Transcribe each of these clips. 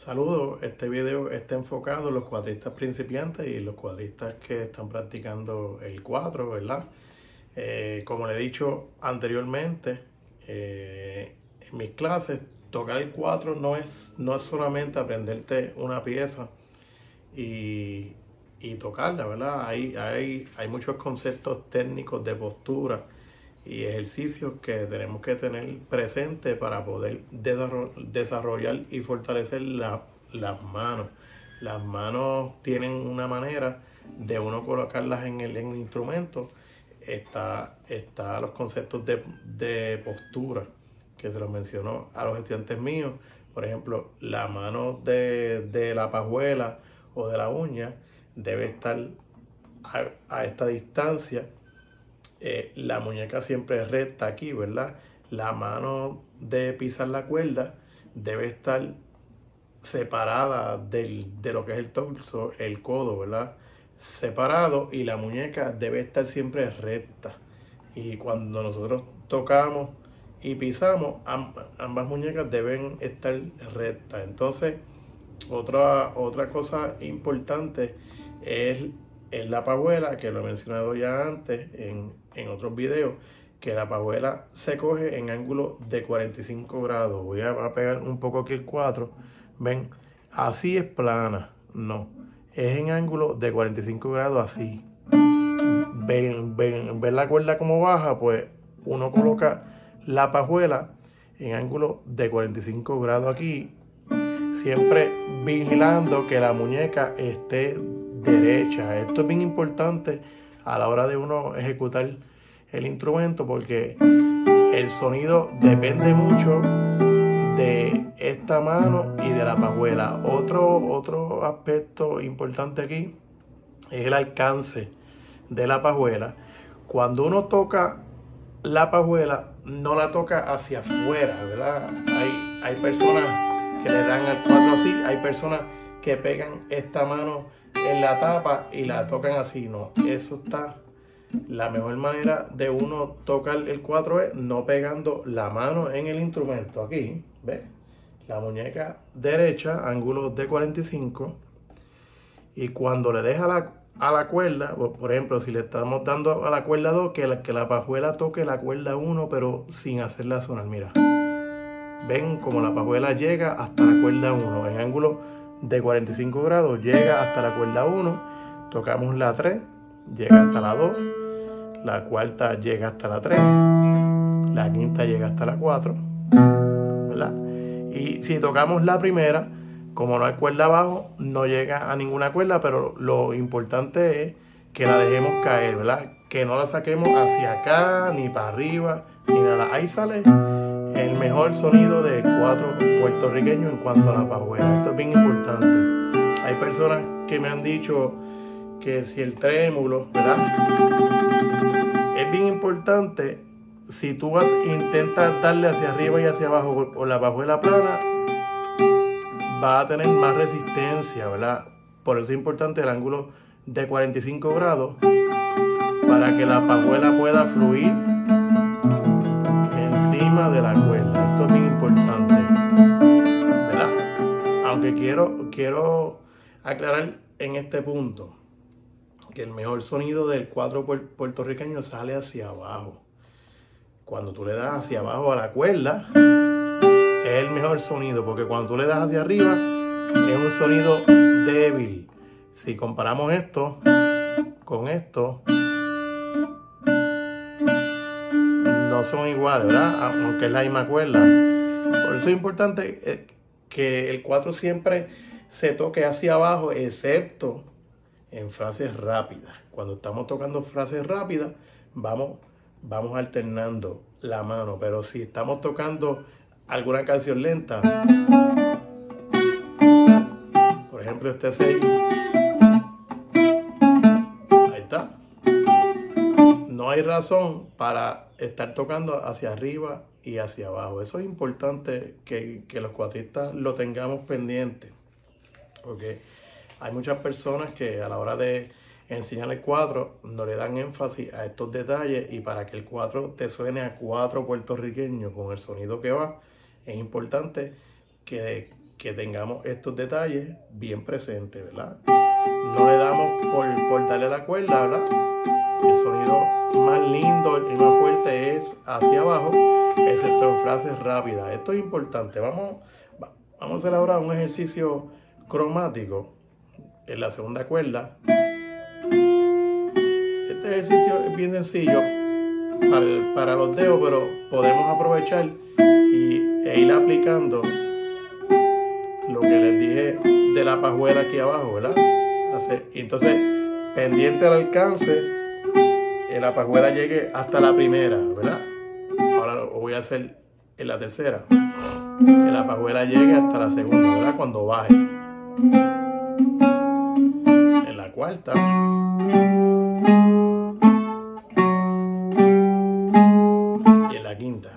Saludos, este video está enfocado en los cuatristas principiantes y los cuatristas que están practicando el cuatro, ¿verdad? Como le he dicho anteriormente en mis clases, tocar el cuatro no es solamente aprenderte una pieza y tocarla, ¿verdad? Hay muchos conceptos técnicos de postura y ejercicios que tenemos que tener presente para poder desarrollar y fortalecer las manos. Las manos tienen una manera de uno colocarlas en el instrumento. Está los conceptos de postura que se los mencionó a los estudiantes míos. Por ejemplo, la mano de la pajuela o de la uña debe estar a esta distancia. La muñeca siempre es recta aquí, ¿verdad? La mano de pisar la cuerda debe estar separada de lo que es el torso, el codo, ¿verdad? Separado, y la muñeca debe estar siempre recta. Y cuando nosotros tocamos y pisamos, ambas muñecas deben estar rectas. Entonces, otra cosa importante es la pajuela, que lo he mencionado ya antes en otros videos, que la pajuela se coge en ángulo de 45 grados. Voy a pegar un poco aquí el 4. Ven, así es plana. No, es en ángulo de 45 grados así. Ven la cuerda como baja, pues uno coloca la pajuela en ángulo de 45 grados aquí. Siempre vigilando que la muñeca esté derecha. Esto es bien importante a la hora de uno ejecutar el instrumento, porque el sonido depende mucho de esta mano y de la pajuela. Otro aspecto importante aquí es el alcance de la pajuela. Cuando uno toca la pajuela, no la toca hacia afuera, ¿verdad? Hay personas que le dan al cuatro así, hay personas que pegan esta mano en la tapa y la tocan así. No, eso está. La mejor manera de uno tocar el 4 es no pegando la mano en el instrumento. Aquí, ¿ves? La muñeca derecha, ángulo de 45. Y cuando le deja a la cuerda, por ejemplo, si le estamos dando a la cuerda 2, que la pajuela toque la cuerda 1, pero sin hacerla sonar. Mira, ven como la pajuela llega hasta la cuerda 1 en ángulo de 45 grados, llega hasta la cuerda 1, tocamos la 3, llega hasta la 2, la cuarta llega hasta la 3, la quinta llega hasta la 4, ¿verdad? Y si tocamos la primera, como no hay cuerda abajo, no llega a ninguna cuerda, pero lo importante es que la dejemos caer, ¿verdad? Que no la saquemos hacia acá, ni para arriba, ni nada. Ahí sale el mejor sonido de cuatro puertorriqueños en cuanto a la pajuela. Esto es bien importante. Hay personas que me han dicho que si el trémulo, ¿verdad? Es bien importante. Si tú intentas darle hacia arriba y hacia abajo con la pajuela plana, va a tener más resistencia, ¿verdad? Por eso es importante el ángulo de 45 grados para que la pajuela pueda fluir de la cuerda. Esto es bien importante, ¿verdad? Aunque quiero aclarar en este punto que el mejor sonido del cuatro puertorriqueño sale hacia abajo. Cuando tú le das hacia abajo a la cuerda es el mejor sonido, porque cuando tú le das hacia arriba es un sonido débil. Si comparamos esto con esto, son iguales, ¿verdad? Aunque es la misma cuerda. Por eso es importante que el 4 siempre se toque hacia abajo, excepto en frases rápidas. Cuando estamos tocando frases rápidas, vamos alternando la mano. Pero si estamos tocando alguna canción lenta, por ejemplo, este 6, ahí está. No hay razón para estar tocando hacia arriba y hacia abajo. Eso es importante que los cuatristas lo tengamos pendiente, porque hay muchas personas que a la hora de enseñar el cuatro no le dan énfasis a estos detalles, y para que el cuatro te suene a cuatro puertorriqueños con el sonido que va, es importante que, que tengamos estos detalles bien presentes, ¿verdad? No le damos por darle la cuerda, ¿verdad? El sonido más lindo y más fuerte es hacia abajo, excepto en frases rápidas. Esto es importante. Vamos a hacer ahora un ejercicio cromático en la segunda cuerda. Este ejercicio es bien sencillo para los dedos, pero podemos aprovechar e ir aplicando lo que les dije de la pajuela aquí abajo, ¿verdad? Entonces, pendiente al alcance, la pajuela llegue hasta la primera, ¿verdad? Ahora lo voy a hacer en la tercera, que la pajuela llegue hasta la segunda, ¿verdad? Cuando baje. En la cuarta. Y en la quinta.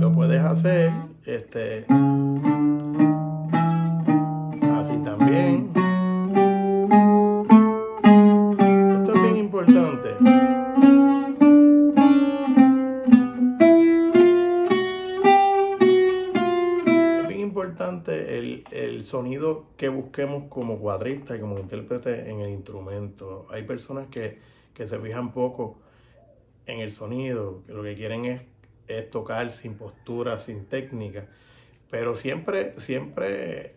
Lo puedes hacer, así también. Esto es bien importante. Es bien importante el sonido que busquemos como cuatrista y como intérprete en el instrumento. Hay personas que se fijan poco en el sonido, que lo que quieren es tocar sin postura, sin técnica. Pero siempre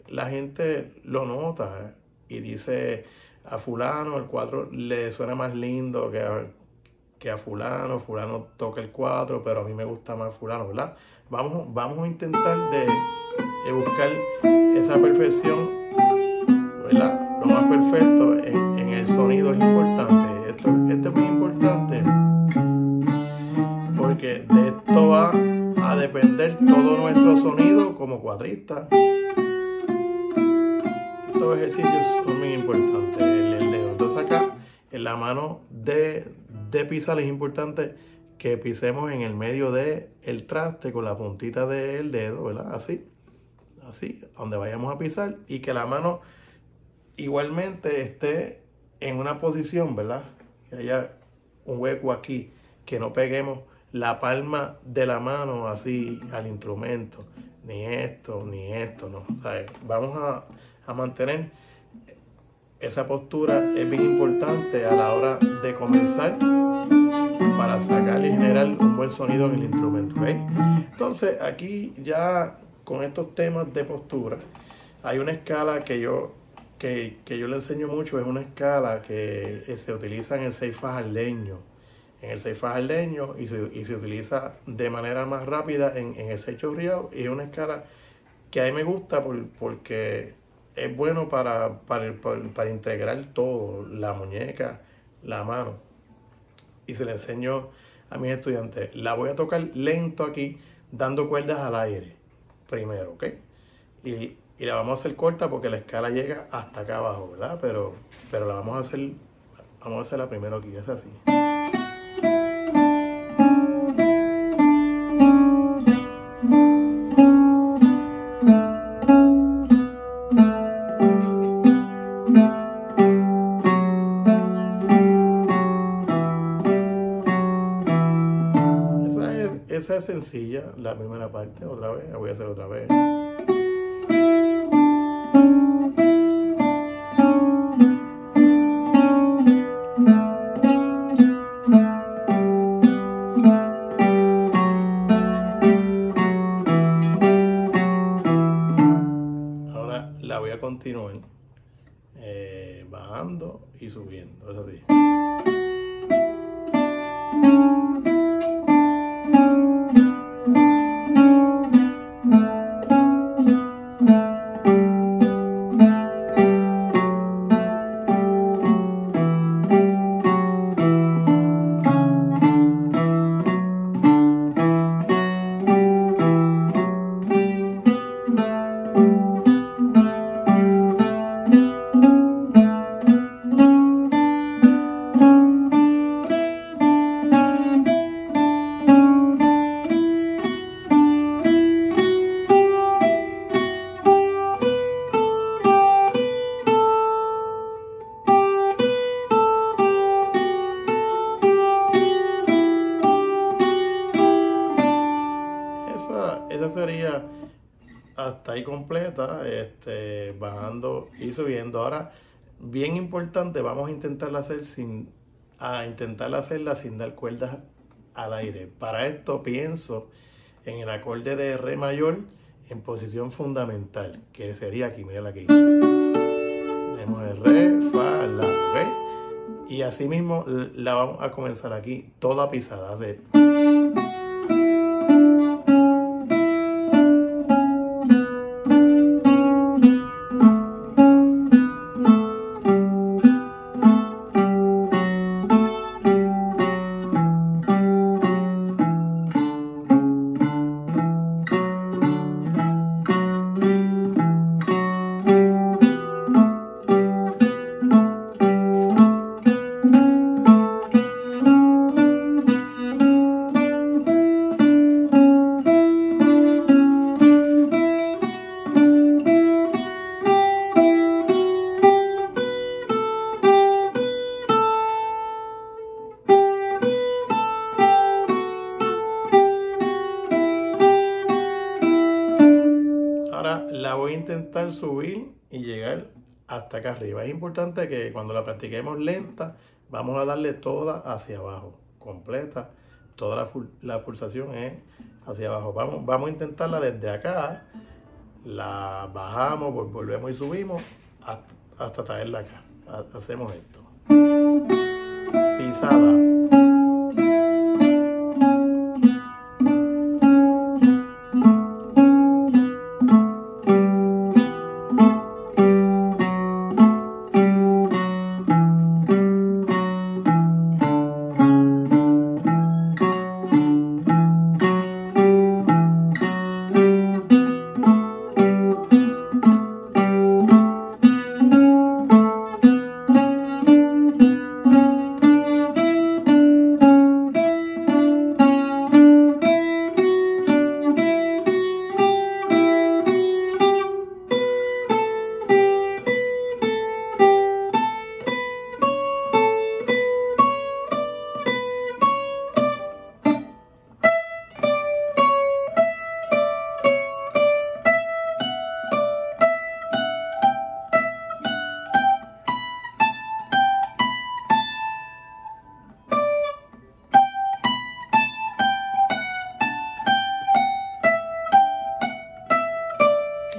la gente lo nota y dice: a fulano el cuatro le suena más lindo que a fulano, fulano toca el cuatro, pero a mí me gusta más fulano, ¿verdad? Vamos a intentar de buscar esa perfección, ¿verdad? Lo más perfecto en el sonido es importante. Esto es muy importante porque de esto va a depender todo nuestro sonido como cuatrista. Estos ejercicios son muy importantes, el dedo. Entonces acá, en la mano de pisar es importante que pisemos en el medio del traste con la puntita del dedo, ¿verdad? Así, donde vayamos a pisar, y que la mano igualmente esté en una posición, ¿verdad? Que haya un hueco aquí, que no peguemos la palma de la mano así al instrumento, ni esto, no, ¿sabes? Vamos a mantener esa postura. Es bien importante a la hora de comenzar para sacar y generar un buen sonido en el instrumento, ¿veis? Entonces aquí ya con estos temas de postura hay una escala que yo le enseño mucho. Es una escala que se utiliza en el seis fajardeño. En el 6 fajardeño y se utiliza de manera más rápida en el 6 chorreado, y es una escala que a mí me gusta porque es bueno para integrar todo, la muñeca, la mano. Y se le enseño a mis estudiantes. La voy a tocar lento aquí, dando cuerdas al aire primero, ¿ok? Y la vamos a hacer corta porque la escala llega hasta acá abajo, ¿verdad? Pero la vamos a hacerla primero aquí, es así. Esa es sencilla, la primera parte. Otra vez, la voy a hacer otra vez. Ahora la voy a continuar bajando y subiendo. Es así. hasta ahí completa, bajando y subiendo. Ahora, bien importante, vamos a intentar hacerla sin dar cuerdas al aire. Para esto pienso en el acorde de re mayor en posición fundamental, que sería aquí, mírala aquí. Tenemos el re, fa, la, ¿ok? Y así mismo la vamos a comenzar aquí, toda pisada. Hace la voy a intentar subir y llegar hasta acá arriba. Es importante que cuando la practiquemos lenta, vamos a darle toda hacia abajo, completa. Toda la pulsación es hacia abajo. Vamos a intentarla desde acá, la bajamos, volvemos y subimos hasta traerla acá. Hacemos esto. Pisada.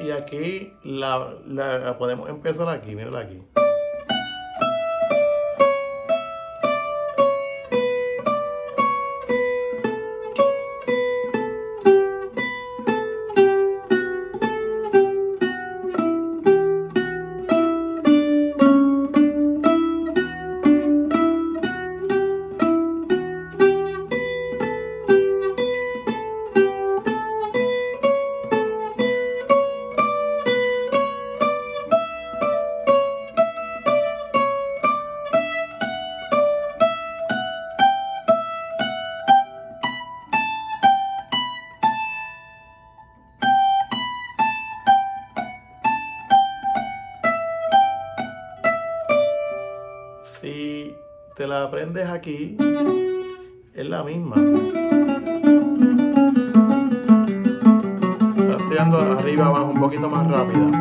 Y aquí la podemos empezar aquí, mírala aquí. Si te la aprendes aquí, es la misma. Trasteando arriba abajo un poquito más rápida.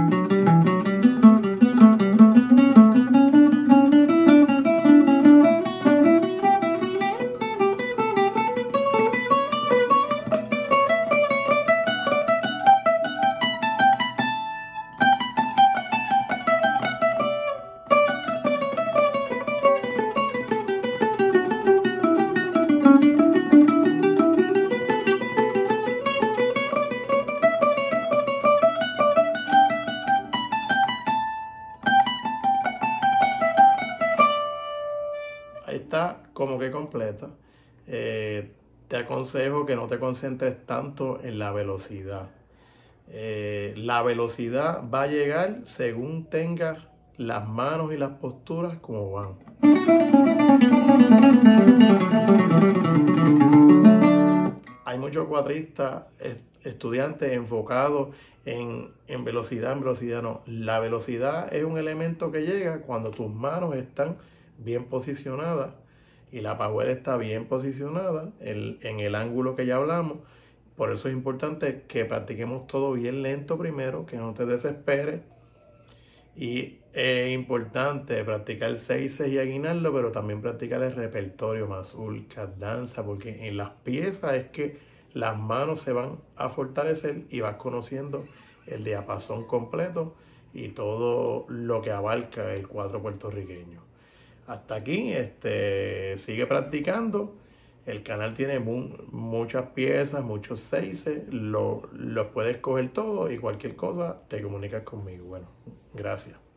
Está como que completa. Te aconsejo que no te concentres tanto en la velocidad. La velocidad va a llegar según tengas las manos y las posturas como van. Hay muchos cuatristas, estudiantes enfocados en velocidad. En velocidad no. La velocidad es un elemento que llega cuando tus manos están bien posicionada y la power está bien posicionada en el ángulo que ya hablamos, Por eso es importante que practiquemos todo bien lento primero, que no te desesperes. Y es importante practicar seises y aguinaldo, pero también practicar el repertorio, mazurcas, danza, porque en las piezas es que las manos se van a fortalecer y vas conociendo el diapasón completo y todo lo que abarca el cuatro puertorriqueño. Hasta aquí, sigue practicando. El canal tiene muchas piezas, muchos seises, los puedes coger todo y cualquier cosa te comunicas conmigo. Bueno, gracias.